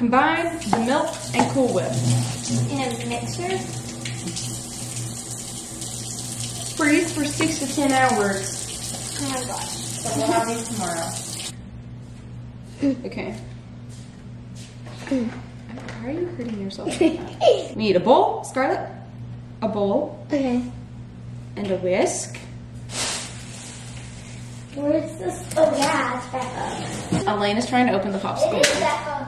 Combine the milk and Cool Whip. In a mixer. Freeze for 6 to 10 hours. Oh my gosh. So we'll have these tomorrow. Okay. Why are you hurting yourself like that? We need a bowl, Scarlett. A bowl. Okay. And a whisk. Where's this? Oh yeah, it's back up. Elena's trying to open the popsicle. It is back up.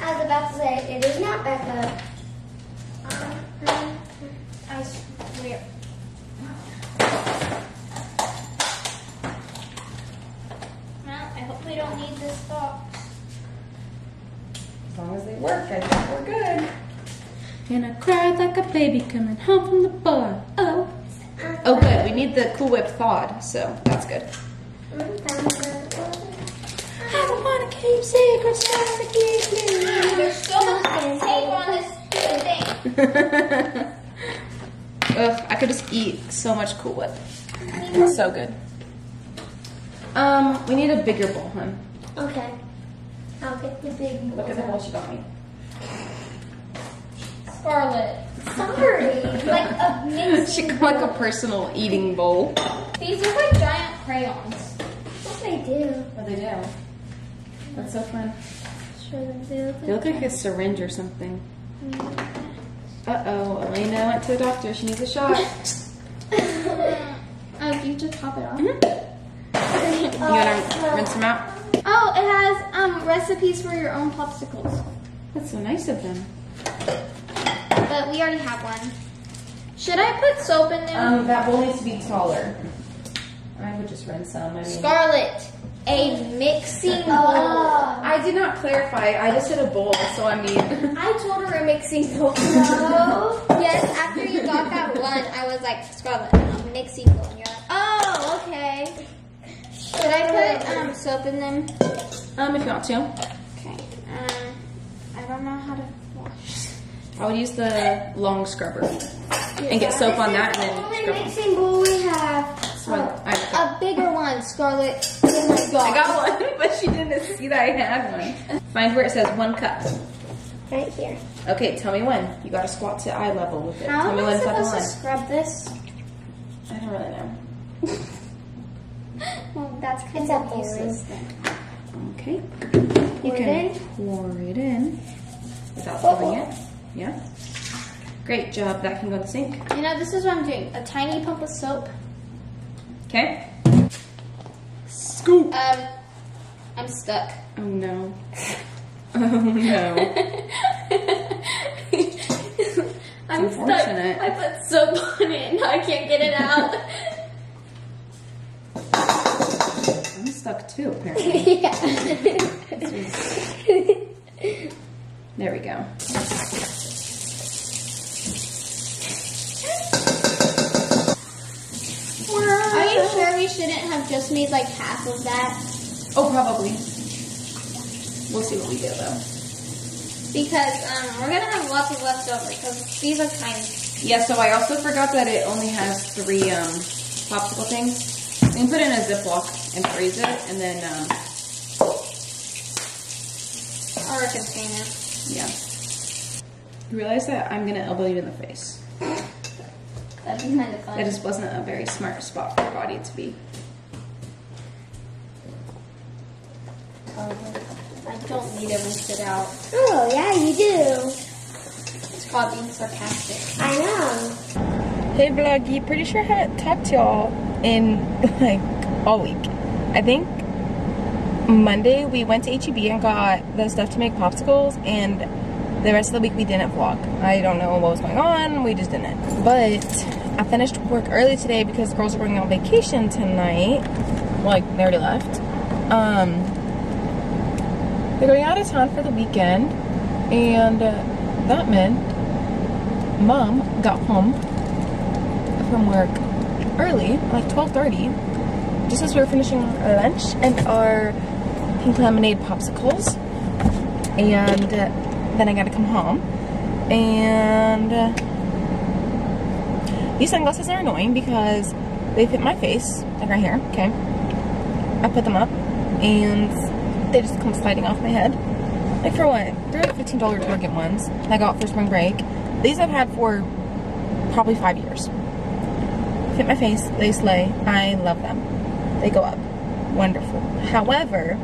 I was about to say, it is not back up. I swear. Well, I hope we don't need this box. As long as they work, I think we're good. And I cried like a baby coming home from the bar. Oh. Oh good, we need the Cool Whip thawed, so that's good. I don't want to keep secrets, I don't want to keep secrets. There's so much tape on this thing. Ugh, I could just eat so much Cool Whip. It's so good. We need a bigger bowl, hun. Okay. I'll get the big bowl. Look at the bowl she got me. Scarlett. Sorry. Like a mixed She got like a personal eating bowl. These are like giant crayons. What they do. Oh, they do. That's so fun. Sure they do. They look like a syringe or something. Uh-oh, Elena went to the doctor. She needs a shot. Oh, you just pop it off. Mm-hmm. You gotta rinse them out. Oh, it has recipes for your own popsicles. That's so nice of them. But we already have one. Should I put soap in there? That bowl needs to be taller. I would just rinse some. I mean, Scarlett, a mixing bowl. I did not clarify. I just did a bowl, so I mean. I told her a mixing bowl. No. Yes, after you got that one, I was like, Scarlett, a mixing bowl. And you're like, oh, okay. Should I put soap in them? If you want to. Okay. I don't know how to wash. I would use the long scrubber and get soap on that and then scrub. The only mixing bowl we have. A bigger one, Scarlett. Oh my God. I got one, but she didn't see that I had one. Find where it says 1 cup. Right here. Okay, tell me when. You gotta squat to eye level with it. How am I supposed to scrub this? I don't really know. Well, that's kind of useless. Okay. You can pour it in without filling it. Yeah. Great job. That can go in the sink. You know, this is what I'm doing. A tiny pump of soap. Okay. Scoop. I'm stuck. Oh no. Oh no. I'm stuck. I put soap on it and I can't get it out. I'm stuck too, apparently. Yeah. There we go. Are you sure we shouldn't have just made like half of that? Oh, probably. We'll see what we do though. Because we're gonna have lots of leftovers because these are tiny. Yeah, so I also forgot that it only has 3 popsicle things. You can put it in a Ziploc and freeze it and then or a container. Yeah. You realize that I'm gonna elbow you in the face. That'd be kind of fun. That just wasn't a very smart spot for your body to be. I don't need to rinse it out. Oh, yeah, you do. It's called being sarcastic. I know. Hey, vloggy. Pretty sure I haven't talked to y'all in, like, all week. I think Monday we went to H-E-B and got the stuff to make popsicles, and the rest of the week we didn't vlog. I don't know what was going on, we just didn't. But I finished work early today because the girls are going on vacation tonight. Like, they already left. They're going out of town for the weekend. And that meant Mom got home from work early, like 12:30. Just as we were finishing our lunch and our pink lemonade popsicles. And then I gotta come home, and these sunglasses are annoying because they fit my face, like right here, okay? I put them up, and they just come sliding off my head, Like for what? They're like $15 Target ones that I got for spring break. These I've had for probably 5 years. Fit my face, they slay. I love them. They go up. Wonderful. However,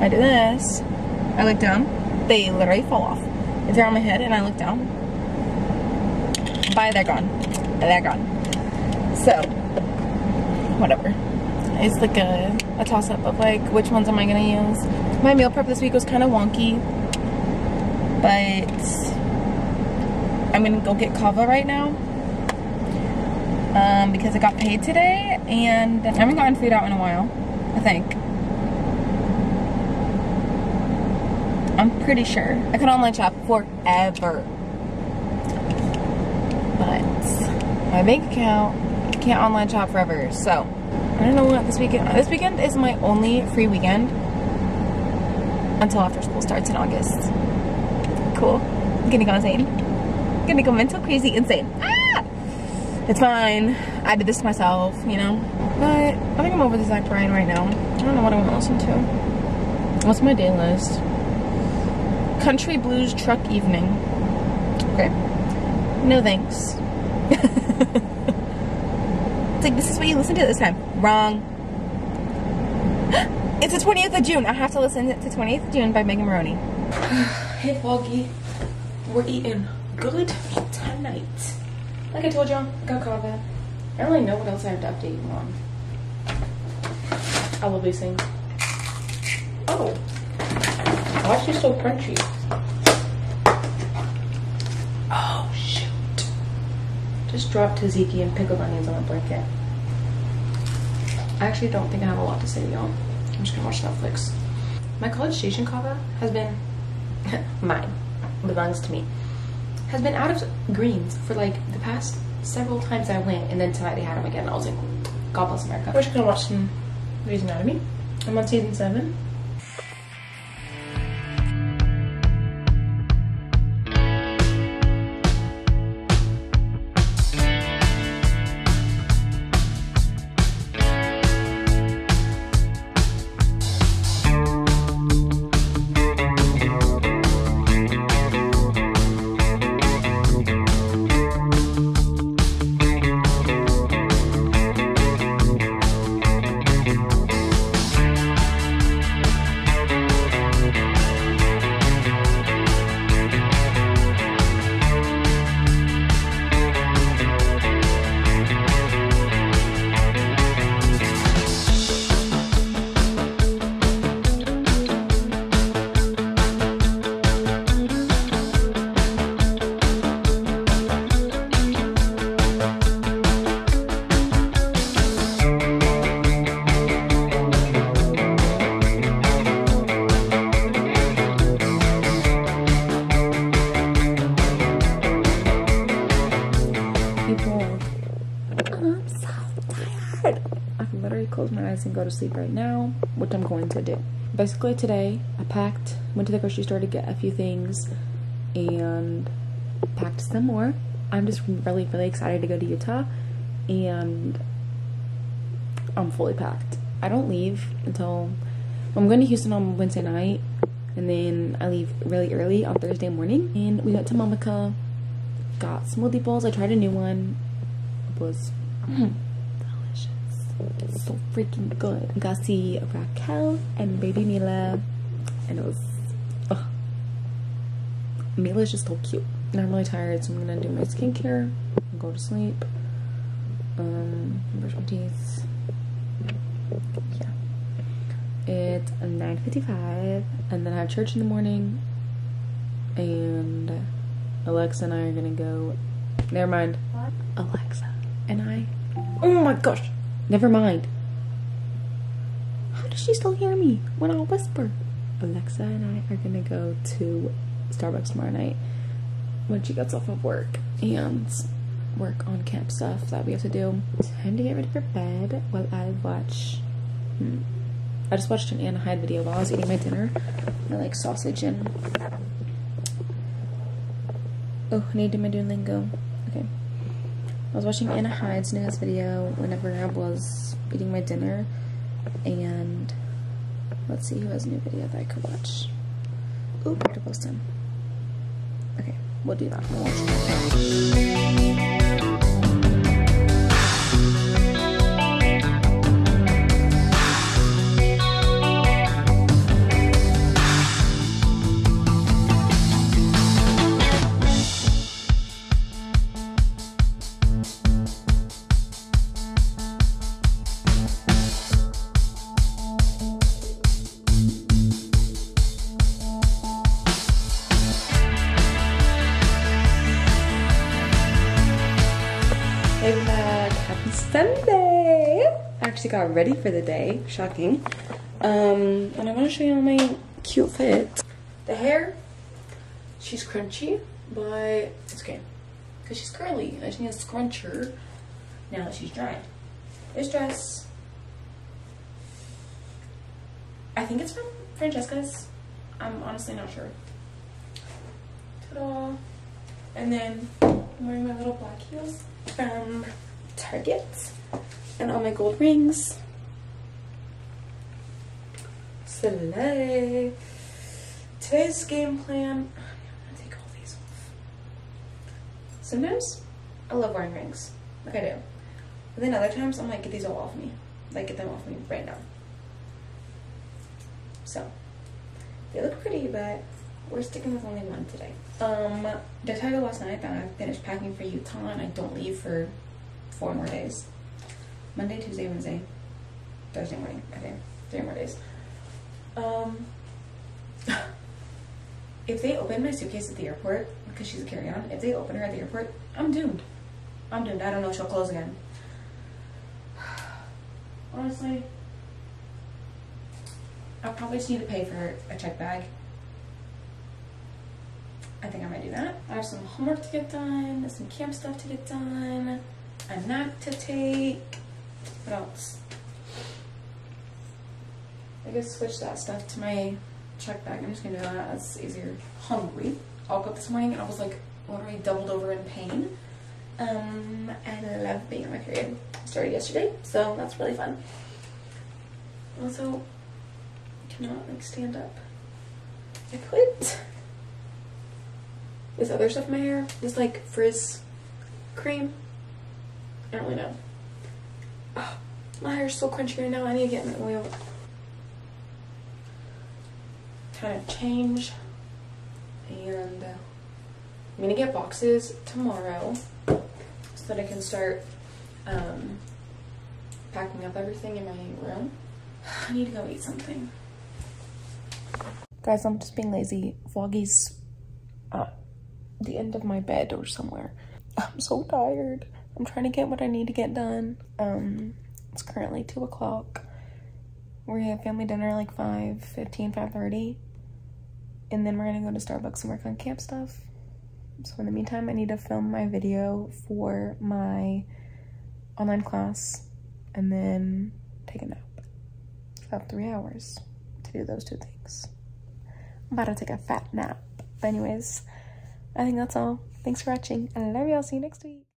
I do this, I look down, they literally fall off. If they're on my head and I look down, bye, they're gone. They're gone. So, whatever. It's like a toss-up of like, which ones am I gonna use? My meal prep this week was kind of wonky, but I'm gonna go get Kava right now because I got paid today and I haven't gotten food out in a while, I think. I'm pretty sure. I could online shop forever, but my bank account can't online shop forever, so. I don't know what this weekend is my only free weekend until after school starts in August. Cool. I'm gonna go insane. I'm gonna go mental crazy insane. Ah! It's fine. I did this to myself, you know. But I think I'm over the Zach Bryan right now. I don't know what I want to listen to. What's my day list? Country Blues Truck Evening. Okay. No thanks. It's like, this is what you listen to this time. Wrong. It's the 20th of June. I have to listen to 20th of June by Megan Maroney. Hey, Foggy. We're eating good tonight. Like I told y'all, I got Kava. I don't really know what else I have to update you on. I will be saying. Oh. Why is she so crunchy? Oh, shoot. Just dropped tzatziki and pickled onions on my blanket. I actually don't think I have a lot to say, y'all. I'm just gonna watch Netflix. My college station Kava has been, mine, belongs to me, has been out of greens for like the past several times I went, and then tonight they had them again. I was like, God bless America. We're just gonna watch some Grey's Anatomy. I'm on season 7. And go to sleep right now, which I'm going to do. Basically today I packed, went to the grocery store to get a few things and packed some more. I'm just really excited to go to Utah and I'm fully packed. I don't leave until, I'm going to Houston on Wednesday night and then I leave really early on Thursday morning. And we went to Momica, got smoothie bowls. I tried a new one. It was so freaking good. I got to see Raquel and baby Mila and it was Mila's just so cute and I'm really tired, so I'm gonna do my skincare and go to sleep, brush my teeth. Yeah, it's 9:55 and then I have church in the morning and Alexa and I are gonna go, never mind, Alexa and I, oh my gosh, never mind. How does she still hear me when I whisper? Alexa and I are gonna go to Starbucks tomorrow night when she gets off of work and work on camp stuff that we have to do. Time to get ready for bed while I watch. I just watched an Anna Hyde video while I was eating my dinner. I like sausage and. Oh, I need to do my Duolingo. Okay. I was watching Anna Hyde's newest video whenever I was eating my dinner, and let's see who has a new video that I could watch. Oh, I had to post him. Okay, we'll do that. We'll watch that. Got ready for the day, shocking, and I want to show you all my cute fit. The hair, she's crunchy, but it's okay because she's curly. I just need to scrunch her now that she's dry. This dress, I think it's from Francesca's. I'm honestly not sure. Ta-da! And then I'm wearing my little black heels from Target. And all my gold rings. Slay. Today's game plan. I'm gonna take all these off. Sometimes I love wearing rings. Like I do. But then other times I'm like, get these all off me. Like, get them off me right now. So, they look pretty, but we're sticking with only one today. Did I tell you last night that I finished packing for Utah and I don't leave for 4 more days? Monday, Tuesday, Wednesday, Thursday morning, I think. 3 more days. If they open my suitcase at the airport, because she's a carry-on, if they open her at the airport, I'm doomed. I'm doomed. I don't know if she'll close again. Honestly, I probably just need to pay for a check bag. I think I might do that. I have some homework to get done, some camp stuff to get done. A nap to take. What else? I guess switch that stuff to my check bag. I'm just gonna do that. That's easier. Hungry. I woke up this morning and I was like literally doubled over in pain. I love being on my period. I started yesterday, so that's really fun. Also, I cannot like stand up. I put this other stuff in my hair. This like frizz cream. I don't really know. Oh, my hair is so crunchy right now. I need to get my oil. Kind of change. And I'm going to get boxes tomorrow so that I can start packing up everything in my room. I need to go eat something. Guys, I'm just being lazy. Vloggy's at the end of my bed or somewhere. I'm so tired. I'm trying to get what I need to get done. It's currently 2 o'clock. We have family dinner at like 5:30. And then we're gonna go to Starbucks and work on camp stuff. So in the meantime, I need to film my video for my online class and then take a nap. It's about 3 hours to do those 2 things. I'm about to take a fat nap. But anyways, I think that's all. Thanks for watching. I love y'all. See you next week.